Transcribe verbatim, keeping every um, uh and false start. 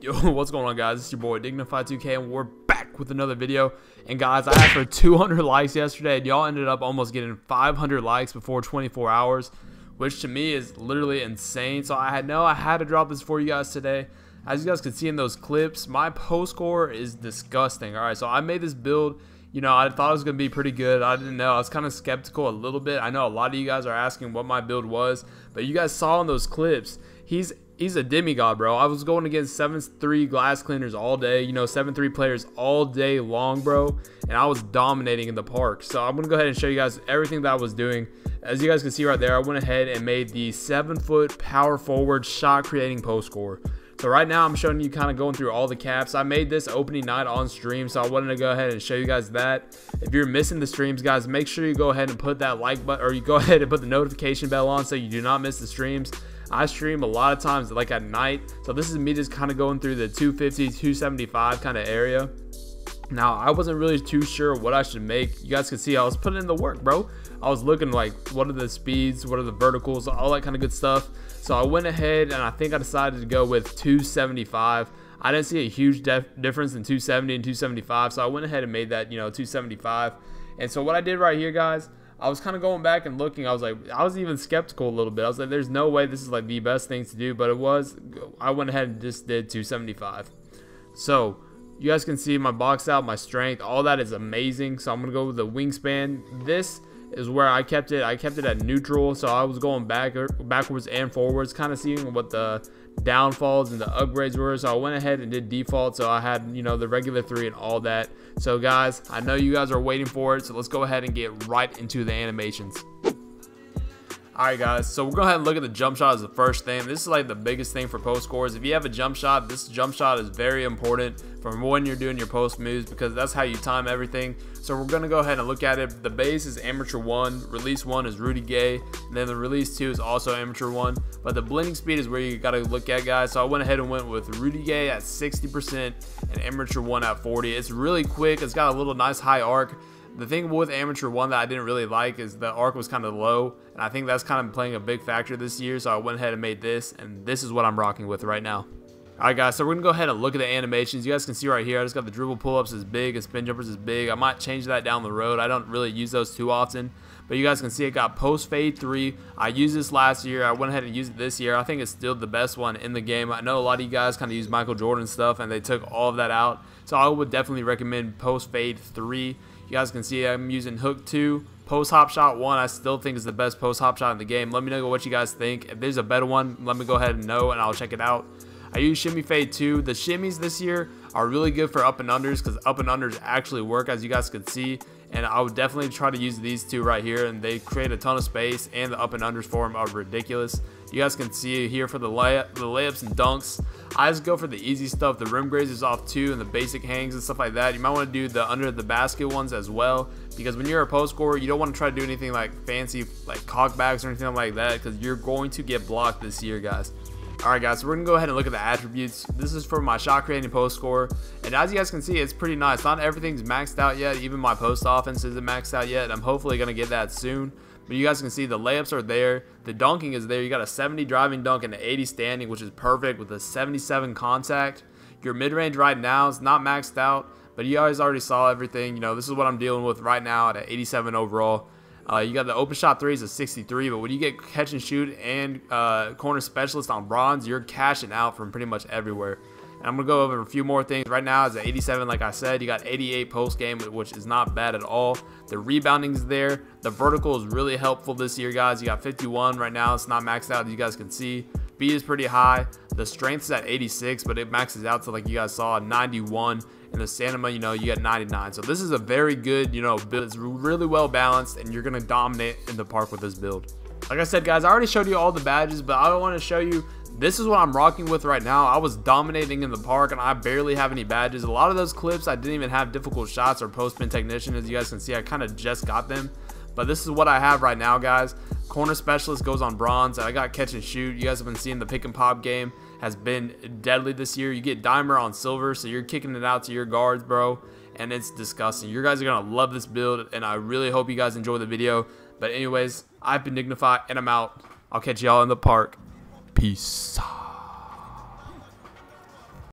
Yo, what's going on, guys? It's your boy Dignify two K, and we're back with another video. And guys, I asked for two hundred likes yesterday, and y'all ended up almost getting five hundred likes before twenty-four hours, which to me is literally insane. So I know I had to drop this for you guys today. As you guys can see in those clips, my post score is disgusting. All right, so I made this build. You know, I thought it was going to be pretty good. I didn't know. I was kind of skeptical a little bit. I know a lot of you guys are asking what my build was, but you guys saw in those clips, he's He's a demigod, bro. I was going against seven three glass cleaners all day, you know, seven three players all day long, bro, and I was dominating in the park. So I'm going to go ahead and show you guys everything that I was doing. As you guys can see right there, I went ahead and made the seven foot power forward shot creating post score. So right now I'm showing you kind of going through all the caps. I made this opening night on stream, so I wanted to go ahead and show you guys that. If you're missing the streams, guys, make sure you go ahead and put that like button, or you go ahead and put the notification bell on so you do not miss the streams. I stream a lot of times like at night. So this is me just kind of going through the two fifty, two seventy-five kind of area. Now, I wasn't really too sure what I should make. You guys can see I was putting in the work, bro. I was looking like, what are the speeds? What are the verticals? All that kind of good stuff. So I went ahead and I think I decided to go with two seventy-five. I didn't see a huge difference in two seventy and two seventy-five. So I went ahead and made that, you know, two seventy-five. And so what I did right here, guys, I was kind of going back and looking. I was like, I was even skeptical a little bit. I was like, there's no way this is like the best thing to do, but it was. I went ahead and just did two seventy-five. So you guys can see my box out, my strength, all that is amazing. So I'm gonna go with the wingspan. This is where I kept it. I kept it at neutral. So I was going back, backwards and forwards, kind of seeing what the downfalls and the upgrades were. So I went ahead and did default, so I had, you know, the regular three and all that. So guys, I know you guys are waiting for it, so let's go ahead and get right into the animations. All right, guys, so we're going to go ahead and look at the jump shot as the first thing. This is like the biggest thing for post scores. If you have a jump shot, this jump shot is very important from when you're doing your post moves, because that's how you time everything. So we're going to go ahead and look at it. The base is amateur one, release one is Rudy Gay, and then the release two is also amateur one. But the blending speed is where you got to look at, guys. So I went ahead and went with Rudy Gay at sixty percent and amateur one at forty. It's really quick. It's got a little nice high arc. The thing with amateur one that I didn't really like is the arc was kind of low, and I think that's kind of playing a big factor this year. So I went ahead and made this, and this is what I'm rocking with right now. All right, guys, so we're gonna go ahead and look at the animations. You guys can see right here, I just got the dribble pull-ups is big and spin jumpers is big. I might change that down the road. I don't really use those too often, but you guys can see it got post fade three. I used this last year. I went ahead and used it this year. I think it's still the best one in the game. I know a lot of you guys kind of use Michael Jordan stuff, and they took all of that out. So I would definitely recommend post fade three. You guys can see I'm using hook two, post hop shot one. I still think is the best post hop shot in the game. Let me know what you guys think. If there's a better one, let me go ahead and know, and I'll check it out. I use shimmy fade two. The shimmies this year are really good for up and unders, because up and unders actually work, as you guys can see. And I would definitely try to use these two right here, and they create a ton of space, and the up and unders for them are ridiculous. You guys can see here for the, lay the layups and dunks, I just go for the easy stuff. The rim grazers off two and the basic hangs and stuff like that. You might want to do the under the basket ones as well, because when you're a post scorer, you don't want to try to do anything like fancy like cockbacks or anything like that, because you're going to get blocked this year, guys. Alright, guys, so we're going to go ahead and look at the attributes. This is for my shot creating post score. And as you guys can see, it's pretty nice. Not everything's maxed out yet. Even my post offense isn't maxed out yet. I'm hopefully going to get that soon. But you guys can see the layups are there. The dunking is there. You got a seventy driving dunk and an eighty standing, which is perfect with a seventy-seven contact. Your mid-range right now is not maxed out, but you guys already saw everything. You know, this is what I'm dealing with right now at an eighty-seven overall. Uh, you got the open shot threes at sixty-three, but when you get catch and shoot and uh, corner specialist on bronze, you're cashing out from pretty much everywhere. And I'm going to go over a few more things. Right now is at eighty-seven, like I said. You got eighty-eight post game, which is not bad at all. The rebounding's there. The vertical is really helpful this year, guys. You got fifty-one right now. It's not maxed out, as you guys can see. Speed is pretty high. The strength is at eighty-six, but it maxes out to, like you guys saw, ninety-one. And the stamina, you know, you got ninety-nine. So this is a very good, you know, build. It's really well balanced, and you're gonna dominate in the park with this build. Like I said, guys, I already showed you all the badges, but I don't want to show you. This is what I'm rocking with right now. I was dominating in the park, and I barely have any badges. A lot of those clips, I didn't even have difficult shots or post-spin technician. As you guys can see, I kind of just got them. But this is what I have right now, guys. Corner specialist goes on bronze. I got catch and shoot. You guys have been seeing the pick and pop game has been deadly this year. You get dimer on silver, so you're kicking it out to your guards, bro. And it's disgusting. You guys are going to love this build, and I really hope you guys enjoy the video. But anyways, I've been Dignify, and I'm out. I'll catch y'all in the park. Peace.